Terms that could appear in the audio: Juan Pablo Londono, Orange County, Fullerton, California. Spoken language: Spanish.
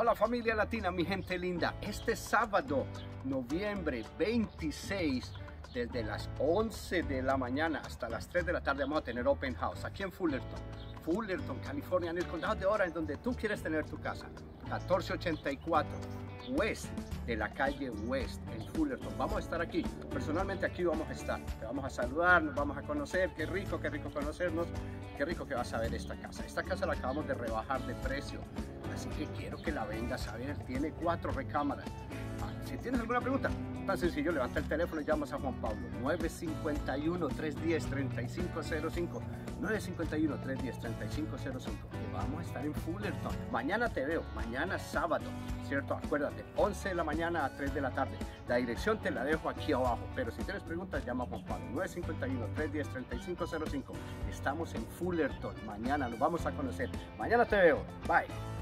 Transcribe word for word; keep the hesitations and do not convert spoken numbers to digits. Hola familia latina, mi gente linda. Este sábado, noviembre veintiséis, desde las once de la mañana hasta las tres de la tarde vamos a tener Open House aquí en Fullerton. Fullerton, California, en el condado de Orange, donde tú quieres tener tu casa. catorce ochenta y cuatro West, de la calle West, en Fullerton. Vamos a estar aquí, personalmente aquí vamos a estar. Te vamos a saludar, nos vamos a conocer. Qué rico, qué rico conocernos. Qué rico que vas a ver esta casa. Esta casa la acabamos de rebajar de precio. Así que quiero que la vengas a ver, tiene cuatro recámaras. Ah, si tienes alguna pregunta, tan sencillo, levanta el teléfono y llamas a Juan Pablo. nueve cinco uno, tres uno cero, tres cinco cero cinco. nueve cinco uno, tres uno cero, tres cinco cero cinco. Vamos a estar en Fullerton. Mañana te veo, mañana sábado, ¿cierto? Acuérdate, once de la mañana a tres de la tarde. La dirección te la dejo aquí abajo, pero si tienes preguntas, llama a Juan Pablo. nueve cinco uno, tres uno cero, tres cinco cero cinco. Estamos en Fullerton. Mañana nos vamos a conocer. Mañana te veo. Bye.